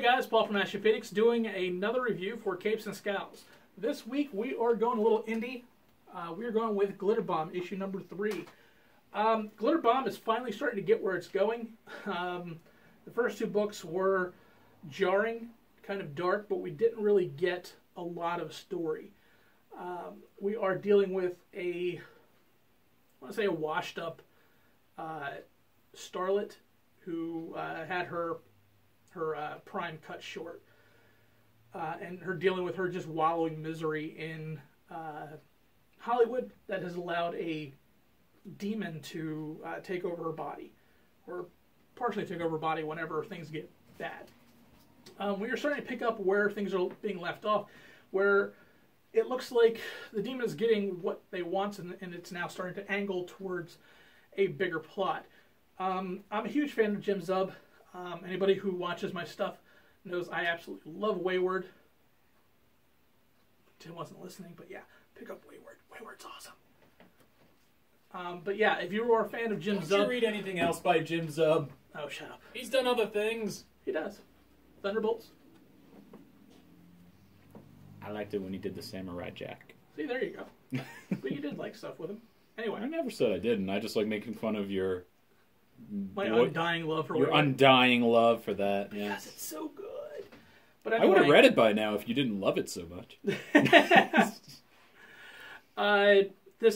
Hey guys, Paul from Ashen Phoenix doing another review for Capes and Scowls. This week we are going a little indie. We're going with Glitterbomb, issue number 3. Glitterbomb is finally starting to get where it's going. The first two books were jarring, kind of dark, but we didn't really get a lot of story. We are dealing with a, I want to say, a washed up starlet who had her prime cut short, and her dealing with her just wallowing misery in Hollywood that has allowed a demon to take over her body, or partially take over her body whenever things get bad. We are starting to pick up where things are being left off, where it looks like the demon is getting what they want, and it's now starting to angle towards a bigger plot. I'm a huge fan of Jim Zub. Anybody who watches my stuff knows I absolutely love Wayward. Tim wasn't listening, but yeah, pick up Wayward. Wayward's awesome. But yeah, if you are a fan of Jim Zub... Don't you read anything else by Jim Zub? Oh, shut up. He's done other things. He does. Thunderbolts. I liked it when he did the Samurai Jack. See, there you go. But you did like stuff with him. Anyway. I never said I didn't. I just like making fun of your... Your undying love for that. Yes. Because it's so good. But anyway, I would have read it by now if you didn't love it so much. This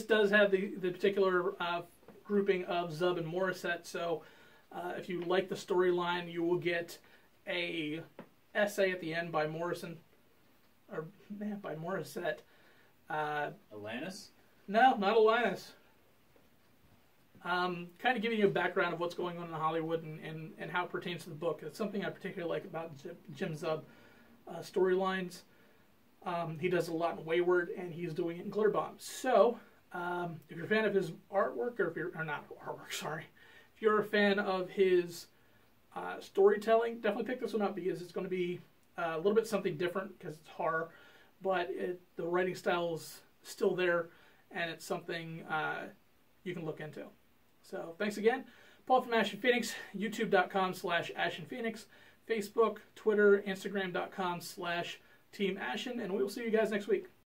does have the particular grouping of Zub and Morissette, so if you like the storyline, you will get a essay at the end by Morissette. Alanis? No, not Alanis. Kind of giving you a background of what's going on in Hollywood and how it pertains to the book. It's something I particularly like about Jim Zub storylines. He does a lot in Wayward, and he's doing it in Glitterbomb. So, if you're a fan of his artwork, or if you're or not artwork, sorry, if you're a fan of his storytelling, definitely pick this one up because it's going to be a little bit something different because it's horror, but the writing style is still there, and it's something you can look into. So, thanks again. Paul from Ashen Phoenix, youtube.com/Ashen Phoenix, Facebook, Twitter, Instagram.com/Team Ashen, and we will see you guys next week.